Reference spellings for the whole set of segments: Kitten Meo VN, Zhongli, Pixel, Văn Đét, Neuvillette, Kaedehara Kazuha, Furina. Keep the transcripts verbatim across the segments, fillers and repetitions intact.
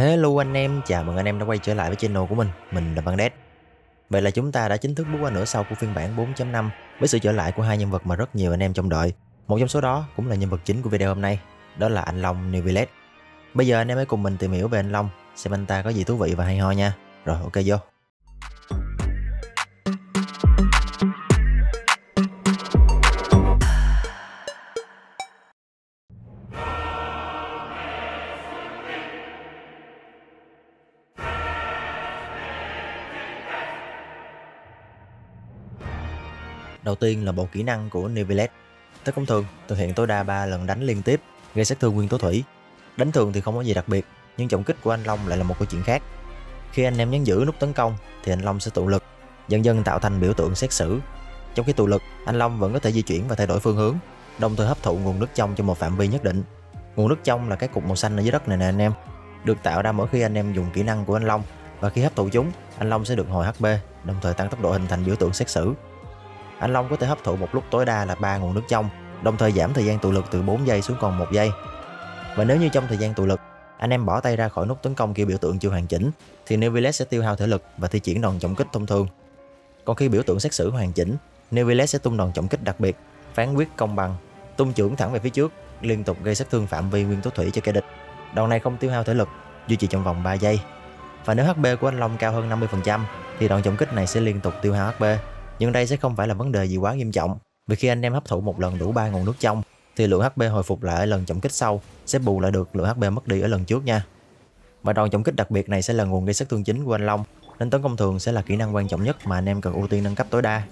Hello anh em, chào mừng anh em đã quay trở lại với channel của mình, mình là Văn Đét. Vậy là chúng ta đã chính thức bước qua nửa sau của phiên bản bốn chấm năm với sự trở lại của hai nhân vật mà rất nhiều anh em trông đợi. Một trong số đó cũng là nhân vật chính của video hôm nay, đó là anh Long Neuvillette. Bây giờ anh em hãy cùng mình tìm hiểu về anh Long, xem anh ta có gì thú vị và hay ho nha. Rồi ok vô. Đầu tiên là bộ kỹ năng của Neuvillette. Tới công thường, thực hiện tối đa ba lần đánh liên tiếp, gây sát thương nguyên tố thủy. Đánh thường thì không có gì đặc biệt, nhưng trọng kích của anh Long lại là một câu chuyện khác. Khi anh em nhấn giữ nút tấn công thì anh Long sẽ tụ lực, dần dần tạo thành biểu tượng xét xử. Trong khi tụ lực, anh Long vẫn có thể di chuyển và thay đổi phương hướng, đồng thời hấp thụ nguồn nước trong trong một phạm vi nhất định. Nguồn nước trong là cái cục màu xanh ở dưới đất này nè anh em, được tạo ra mỗi khi anh em dùng kỹ năng của anh Long, và khi hấp thụ chúng, anh Long sẽ được hồi hát pê, đồng thời tăng tốc độ hình thành biểu tượng xét xử. Anh Long có thể hấp thụ một lúc tối đa là ba nguồn nước trong, đồng thời giảm thời gian tụ lực từ bốn giây xuống còn một giây. Và nếu như trong thời gian tụ lực, anh em bỏ tay ra khỏi nút tấn công khi biểu tượng chưa hoàn chỉnh, thì Neuvillette sẽ tiêu hao thể lực và thi triển đòn trọng kích thông thường. Còn khi biểu tượng xét xử hoàn chỉnh, Neuvillette sẽ tung đòn trọng kích đặc biệt, phán quyết công bằng, tung chưởng thẳng về phía trước, liên tục gây sát thương phạm vi nguyên tố thủy cho kẻ địch. Đòn này không tiêu hao thể lực, duy trì trong vòng ba giây. Và nếu hát pê của anh Long cao hơn năm mươi phần trăm thì đòn trọng kích này sẽ liên tục tiêu hao hát pê. Nhưng đây sẽ không phải là vấn đề gì quá nghiêm trọng, vì khi anh em hấp thụ một lần đủ ba nguồn nước trong thì lượng hát pê hồi phục lại ở lần trọng kích sau sẽ bù lại được lượng hát pê mất đi ở lần trước nha. Và đòn trọng kích đặc biệt này sẽ là nguồn gây sát thương chính của anh Long, nên tấn công thường sẽ là kỹ năng quan trọng nhất mà anh em cần ưu tiên nâng cấp tối đa.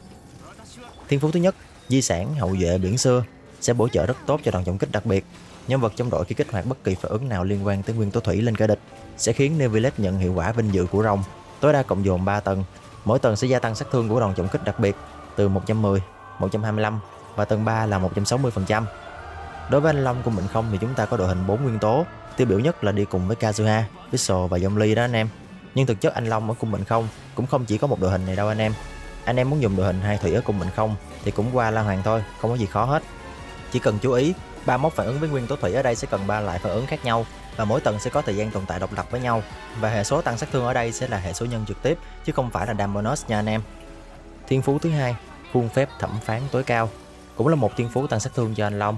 Thiên phú thứ nhất, di sản hậu duệ biển xưa, sẽ bổ trợ rất tốt cho đòn trọng kích đặc biệt. Nhân vật trong đội khi kích hoạt bất kỳ phản ứng nào liên quan tới nguyên tố thủy lên kẻ địch sẽ khiến Neuvillette nhận hiệu quả vinh dự của rồng, tối đa cộng dồn ba tầng. Mỗi tầng sẽ gia tăng sát thương của đòn trọng kích đặc biệt từ một trăm mười, một trăm hai mươi lăm và tầng ba là một trăm sáu mươi phần trăm. Đối với anh Long của mình không thì chúng ta có đội hình bốn nguyên tố, tiêu biểu nhất là đi cùng với Kazuha, Pixel và Zhongli đó anh em. Nhưng thực chất anh Long ở cùng mình không cũng không chỉ có một đội hình này đâu anh em. Anh em muốn dùng đội hình hai thủy ở cùng mình không thì cũng qua La Hoàng thôi, không có gì khó hết. Chỉ cần chú ý, ba mươi mốt phản ứng với nguyên tố thủy ở đây sẽ cần ba loại phản ứng khác nhau, và mỗi tầng sẽ có thời gian tồn tại độc lập với nhau, và hệ số tăng sát thương ở đây sẽ là hệ số nhân trực tiếp chứ không phải là đam bonus nha anh em. Thiên phú thứ hai, khuôn phép thẩm phán tối cao, cũng là một thiên phú tăng sát thương cho anh Long.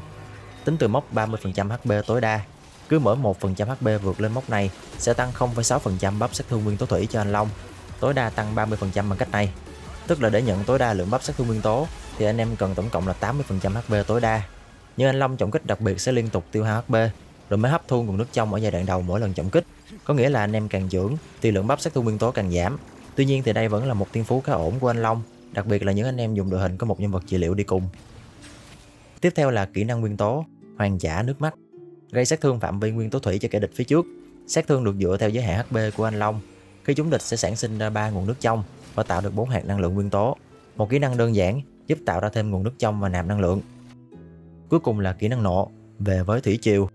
Tính từ mốc ba mươi phần trăm hát pê tối đa, cứ mỗi một phần trăm hát pê vượt lên mốc này sẽ tăng không phẩy sáu phần trăm buff sát thương nguyên tố thủy cho anh Long, tối đa tăng ba mươi phần trăm bằng cách này. Tức là để nhận tối đa lượng buff sát thương nguyên tố thì anh em cần tổng cộng là tám mươi phần trăm hát pê tối đa. Nhưng anh Long trọng kích đặc biệt sẽ liên tục tiêu hao hát pê rồi mới hấp thu nguồn nước trong ở giai đoạn đầu mỗi lần trọng kích, có nghĩa là anh em càng dưỡng thì lượng buff sát thương nguyên tố càng giảm. Tuy nhiên thì đây vẫn là một thiên phú khá ổn của anh Long, đặc biệt là những anh em dùng đội hình có một nhân vật trị liệu đi cùng. Tiếp theo là kỹ năng nguyên tố hoàn trả nước mắt, gây sát thương phạm vi nguyên tố thủy cho kẻ địch phía trước. Sát thương được dựa theo giới hạn hát pê của anh Long, khi chúng địch sẽ sản sinh ra ba nguồn nước trong và tạo được bốn hạt năng lượng nguyên tố. Một kỹ năng đơn giản giúp tạo ra thêm nguồn nước trong và nạp năng lượng. Cuối cùng là kỹ năng nộ, về với thủy triều.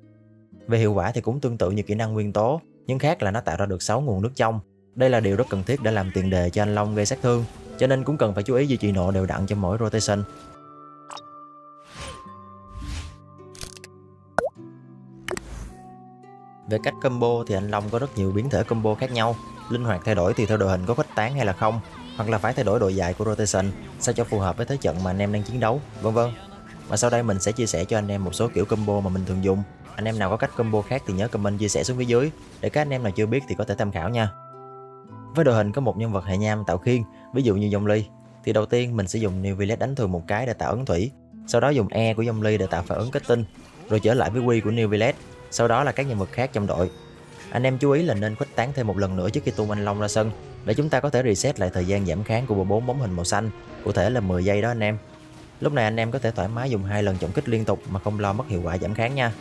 Về hiệu quả thì cũng tương tự như kỹ năng nguyên tố, nhưng khác là nó tạo ra được sáu nguồn nước trong. Đây là điều rất cần thiết để làm tiền đề cho anh Long gây sát thương, cho nên cũng cần phải chú ý duy trì nộ đều đặn trong mỗi rotation. Về cách combo thì anh Long có rất nhiều biến thể combo khác nhau, linh hoạt thay đổi tùy theo đội hình có khuếch tán hay là không, hoặc là phải thay đổi độ dài của rotation sao cho phù hợp với thế trận mà anh em đang chiến đấu, vân vân. Và sau đây mình sẽ chia sẻ cho anh em một số kiểu combo mà mình thường dùng. Anh em nào có cách combo khác thì nhớ comment chia sẻ xuống phía dưới để các anh em nào chưa biết thì có thể tham khảo nha. Với đội hình có một nhân vật hệ nham tạo khiên, ví dụ như Zhongli, thì đầu tiên mình sẽ dùng Neuvillette đánh thường một cái để tạo ấn thủy, sau đó dùng E của Zhongli để tạo phản ứng kết tinh, rồi trở lại với Q của Neuvillette, sau đó là các nhân vật khác trong đội. Anh em chú ý là nên khuếch tán thêm một lần nữa trước khi tung anh Long ra sân để chúng ta có thể reset lại thời gian giảm kháng của bộ bốn bóng hình màu xanh, cụ thể là mười giây đó anh em. Lúc này anh em có thể thoải mái dùng hai lần trọng kích liên tục mà không lo mất hiệu quả giảm kháng nha.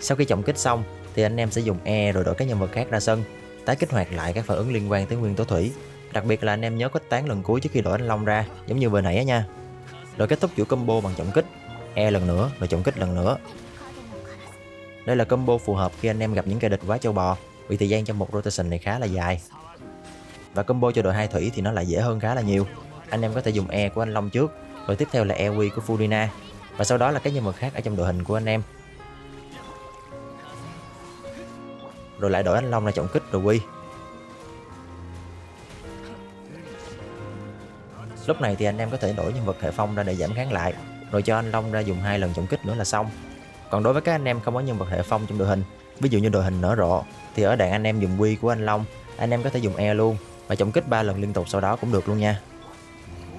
Sau khi trọng kích xong thì anh em sẽ dùng E rồi đổi các nhân vật khác ra sân, tái kích hoạt lại các phản ứng liên quan tới nguyên tố thủy. Đặc biệt là anh em nhớ khuếch tán lần cuối trước khi đổi anh Long ra, giống như vừa nãy á nha. Rồi kết thúc chuỗi combo bằng trọng kích, E lần nữa rồi trọng kích lần nữa. Đây là combo phù hợp khi anh em gặp những kẻ địch quá châu bò, vì thời gian trong một rotation này khá là dài. Và combo cho đội hai thủy thì nó lại dễ hơn khá là nhiều. Anh em có thể dùng E của anh Long trước, rồi tiếp theo là e quy của Furina, và sau đó là các nhân vật khác ở trong đội hình của anh em. rồi lại đổi anh Long ra trọng kích rồi quy. Lúc này thì anh em có thể đổi nhân vật hệ phong ra để giảm kháng lại, rồi cho anh Long ra dùng hai lần trọng kích nữa là xong. Còn đối với các anh em không có nhân vật hệ phong trong đội hình, ví dụ như đội hình nở rộ, thì ở đạn anh em dùng quy của anh Long, anh em có thể dùng E luôn và trọng kích ba lần liên tục sau đó cũng được luôn nha.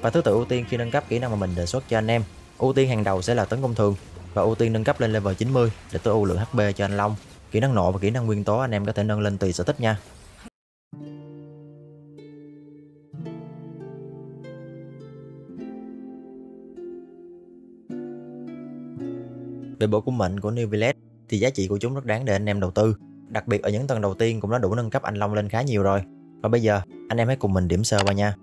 Và thứ tự ưu tiên khi nâng cấp kỹ năng mà mình đề xuất cho anh em, ưu tiên hàng đầu sẽ là tấn công thường và ưu tiên nâng cấp lên level chín mươi để tối ưu lượng hát pê cho anh Long. Kỹ năng nộ và kỹ năng nguyên tố anh em có thể nâng lên tùy sở thích nha. Về bộ cung mệnh của Neuvillette thì giá trị của chúng rất đáng để anh em đầu tư, đặc biệt ở những tầng đầu tiên cũng đã đủ nâng cấp anh Long lên khá nhiều rồi. Và bây giờ anh em hãy cùng mình điểm sơ qua nha.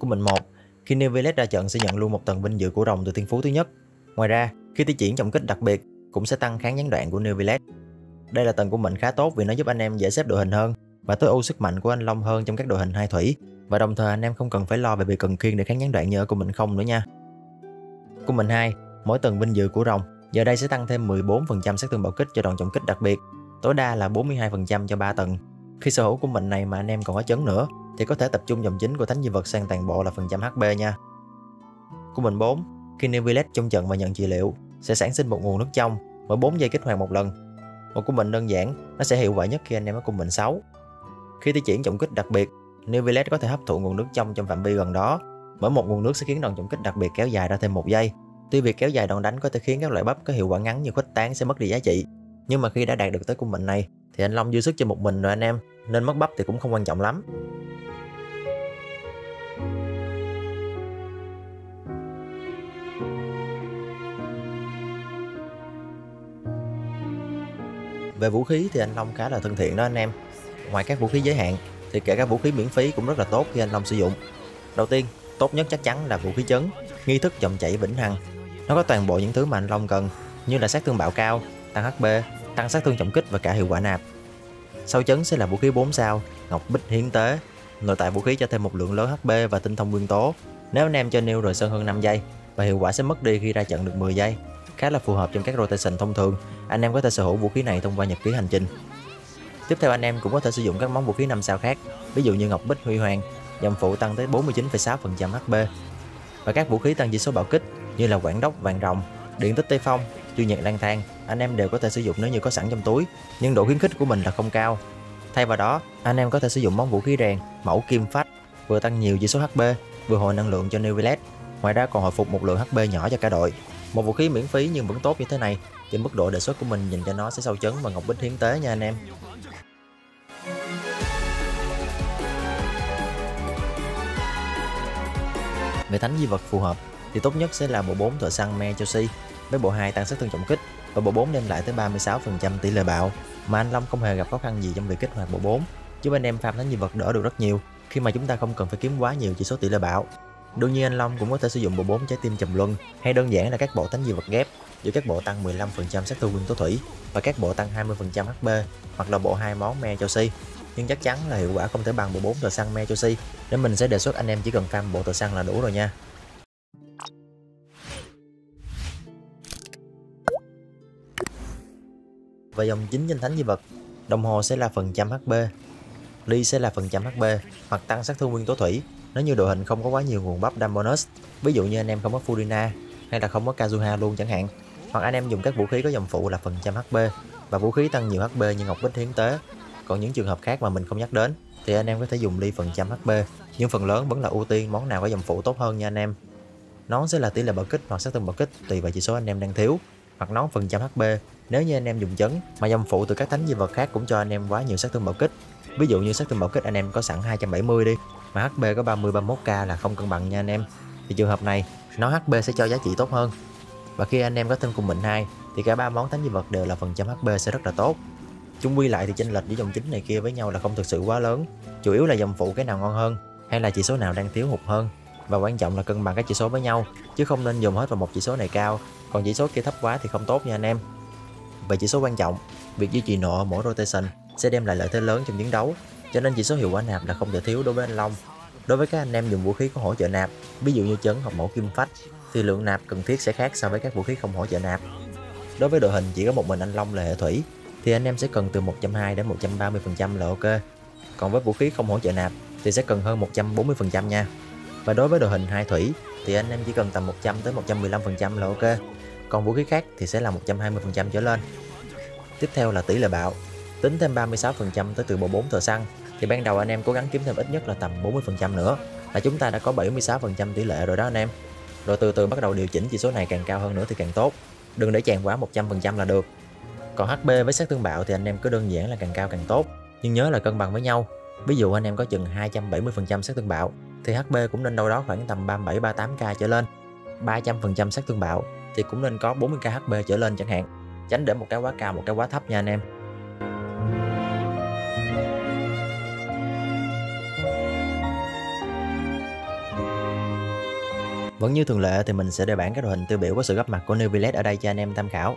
Cung mệnh một, khi Neuvillette ra trận sẽ nhận luôn một tầng vinh dự của rồng từ thiên phú thứ nhất. Ngoài ra, khi thi triển trọng kích đặc biệt cũng sẽ tăng kháng gián đoạn của Neuvillette. Đây là tầng cung mệnh khá tốt vì nó giúp anh em dễ xếp đội hình hơn và tối ưu sức mạnh của anh Long hơn trong các đội hình hai thủy, và đồng thời anh em không cần phải lo về bị cần kiêng để kháng gián đoạn như ở cung mệnh không nữa nha. Cung mệnh hai, mỗi tầng vinh dự của rồng giờ đây sẽ tăng thêm mười bốn phần trăm sát thương bạo kích cho đòn trọng kích đặc biệt, tối đa là bốn mươi hai phần trăm cho ba tầng. Khi sở hữu cung mệnh này mà anh em còn có chấn nữa thì có thể tập trung dòng chính của thánh di vật sang toàn bộ là phần trăm hát pê nha. Cung mệnh bốn, khi Neuvillette trong trận và nhận trị liệu sẽ sản sinh một nguồn nước trong, mỗi bốn giây kích hoạt một lần. Một cung mệnh đơn giản, nó sẽ hiệu quả nhất khi anh em có cung mệnh sáu. Khi thi triển trọng kích đặc biệt, Neuvillette có thể hấp thụ nguồn nước trong trong phạm vi gần đó. Mỗi một nguồn nước sẽ khiến đòn trọng kích đặc biệt kéo dài ra thêm một giây. Tuy việc kéo dài đòn đánh có thể khiến các loại bắp có hiệu quả ngắn như khuếch tán sẽ mất đi giá trị, nhưng mà khi đã đạt được tới cung mệnh này thì anh Long dư sức cho một mình rồi anh em, nên mất bắp thì cũng không quan trọng lắm. Về vũ khí thì anh Long khá là thân thiện đó anh em. Ngoài các vũ khí giới hạn thì kể các vũ khí miễn phí cũng rất là tốt khi anh Long sử dụng. Đầu tiên, tốt nhất chắc chắn là vũ khí chấn, nghi thức dòng chảy vĩnh hằng. Nó có toàn bộ những thứ mà anh Long cần như là sát thương bạo cao, tăng hát pê, tăng sát thương trọng kích và cả hiệu quả nạp. Sau chấn sẽ là vũ khí bốn sao, ngọc bích hiến tế. Nội tại vũ khí cho thêm một lượng lớn hát pê và tinh thông nguyên tố. Nếu anh em cho nêu rồi sơn hơn năm giây và hiệu quả sẽ mất đi khi ra trận được mười giây. Khá là phù hợp trong các rotation thông thường, anh em có thể sở hữu vũ khí này thông qua nhật ký hành trình. Tiếp theo anh em cũng có thể sử dụng các món vũ khí năm sao khác, ví dụ như ngọc bích huy hoàng, dòng phụ tăng tới bốn mươi chín phẩy sáu phần trăm hát pê. Và các vũ khí tăng chỉ số bạo kích như là quảng đốc vàng rồng, điện tích tây phong, chu nhật lang thang, anh em đều có thể sử dụng nếu như có sẵn trong túi, nhưng độ khuyến khích của mình là không cao. Thay vào đó, anh em có thể sử dụng món vũ khí rèn mẫu kim phách, vừa tăng nhiều chỉ số hát pê, vừa hồi năng lượng cho Neuvillette. Ngoài ra còn hồi phục một lượng hát pê nhỏ cho cả đội. Một vũ khí miễn phí nhưng vẫn tốt như thế này thì mức độ đề xuất của mình nhìn cho nó sẽ sâu chấn và ngọc bích hiến tế nha anh em. Về thánh di vật phù hợp thì tốt nhất sẽ là bộ bốn thợ săn me Chelsea với bộ hai tăng sát thương trọng kích và bộ bốn đem lại tới ba mươi sáu phần trăm tỷ lệ bạo, mà anh Long không hề gặp khó khăn gì trong việc kích hoạt bộ bốn, giúp anh em farm thánh di vật đỡ được rất nhiều khi mà chúng ta không cần phải kiếm quá nhiều chỉ số tỷ lệ bạo. Đương nhiên anh Long cũng có thể sử dụng bộ bốn trái tim trầm luân, hay đơn giản là các bộ thánh di vật ghép giữa các bộ tăng mười lăm phần trăm sát thương nguyên tố thủy và các bộ tăng hai mươi phần trăm hát pê, hoặc là bộ hai món me Chelsea. Nhưng chắc chắn là hiệu quả không thể bằng bộ bốn tờ xăng me Chelsea, nên mình sẽ đề xuất anh em chỉ cần farm bộ tờ xăng là đủ rồi nha. Và dòng chính danh thánh di vật, đồng hồ sẽ là phần trăm hát pê, ly sẽ là phần trăm hát pê hoặc tăng sát thương nguyên tố thủy nếu như đội hình không có quá nhiều nguồn bắp đam bonus, ví dụ như anh em không có Furina hay là không có Kazuha luôn chẳng hạn, hoặc anh em dùng các vũ khí có dòng phụ là phần trăm hát pê và vũ khí tăng nhiều hát pê như ngọc bích hiến tế. Còn những trường hợp khác mà mình không nhắc đến thì anh em có thể dùng ly phần trăm hát pê, nhưng phần lớn vẫn là ưu tiên món nào có dòng phụ tốt hơn nha anh em. Nón sẽ là tỷ lệ bạo kích hoặc sát thương bạo kích tùy vào chỉ số anh em đang thiếu, hoặc nón phần trăm hát pê nếu như anh em dùng chấn mà dòng phụ từ các thánh di vật khác cũng cho anh em quá nhiều sát thương bạo kích. Ví dụ như sát thương bạo kích anh em có sẵn hai trăm bảy mươi đi mà hát pê có ba mươi ba mươi mốt k là không cân bằng nha anh em. Thì trường hợp này nón hát pê sẽ cho giá trị tốt hơn. Và khi anh em có thêm cung mệnh hai thì cả ba món thánh di vật đều là phần trăm hát pê sẽ rất là tốt. Chung quy lại thì chênh lệch giữa dòng chính này kia với nhau là không thực sự quá lớn, chủ yếu là dòng phụ cái nào ngon hơn hay là chỉ số nào đang thiếu hụt hơn, và quan trọng là cân bằng các chỉ số với nhau chứ không nên dùng hết vào một chỉ số này cao còn chỉ số kia thấp quá thì không tốt nha anh em. Về chỉ số quan trọng, việc duy trì nộ ở mỗi rotation sẽ đem lại lợi thế lớn trong chiến đấu, cho nên chỉ số hiệu quả nạp là không thể thiếu đối với anh Long. Đối với các anh em dùng vũ khí có hỗ trợ nạp, ví dụ như chấn hoặc mẫu kim phách, thì lượng nạp cần thiết sẽ khác so với các vũ khí không hỗ trợ nạp. Đối với đội hình chỉ có một mình anh Long là hệ thủy thì anh em sẽ cần từ một trăm hai mươi đến một trăm ba mươi phần trăm là ok. Còn với vũ khí không hỗ trợ nạp thì sẽ cần hơn một trăm bốn mươi phần trăm nha. Và đối với đội hình hai thủy thì anh em chỉ cần tầm một trăm đến một trăm mười lăm phần trăm là ok. Còn vũ khí khác thì sẽ là một trăm hai mươi phần trăm trở lên. Tiếp theo là tỷ lệ bạo, tính thêm ba mươi sáu phần trăm tới từ bộ bốn thợ săn. Thì ban đầu anh em cố gắng kiếm thêm ít nhất là tầm bốn mươi phần trăm nữa, là chúng ta đã có bảy mươi sáu phần trăm tỷ lệ rồi đó anh em. Rồi từ từ bắt đầu điều chỉnh chỉ số này, càng cao hơn nữa thì càng tốt, đừng để chàng quá một trăm phần trăm là được. Còn hát pê với sát thương bạo thì anh em cứ đơn giản là càng cao càng tốt, nhưng nhớ là cân bằng với nhau. Ví dụ anh em có chừng hai trăm bảy mươi phần trăm sát thương bạo thì hát pê cũng nên đâu đó khoảng tầm ba mươi bảy ba mươi tám k trở lên, ba trăm phần trăm sát thương bạo thì cũng nên có bốn mươi k hát pê trở lên chẳng hạn, tránh để một cái quá cao một cái quá thấp nha anh em. Vẫn như thường lệ thì mình sẽ để bảng các đội hình tiêu biểu có sự góp mặt của Neuvillette ở đây cho anh em tham khảo.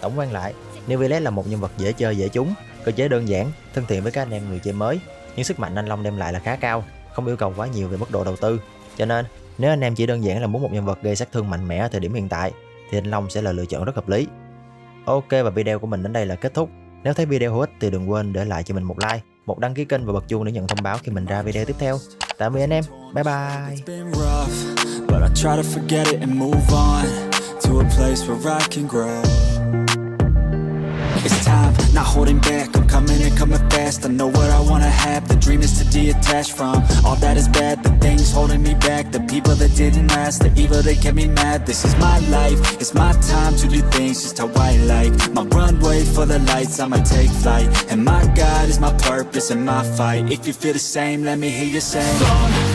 Tổng quan lại, Neuvillette là một nhân vật dễ chơi dễ trúng, cơ chế đơn giản, thân thiện với các anh em người chơi mới. Nhưng sức mạnh anh Long đem lại là khá cao, không yêu cầu quá nhiều về mức độ đầu tư. Cho nên nếu anh em chỉ đơn giản là muốn một nhân vật gây sát thương mạnh mẽ ở thời điểm hiện tại thì anh Long sẽ là lựa chọn rất hợp lý. Ok, và video của mình đến đây là kết thúc. Nếu thấy video hữu ích thì đừng quên để lại cho mình một like, một đăng ký kênh và bật chuông để nhận thông báo khi mình ra video tiếp theo. Tạm biệt anh em, bye bye. It's time, not holding back, I'm coming and coming fast. I know what I wanna have, the dream is to detach from all that is bad, the things holding me back, the people that didn't last, the evil that kept me mad. This is my life, it's my time to do things just how I like. My runway for the lights, I'ma take flight, and my God is my purpose and my fight. If you feel the same, let me hear you say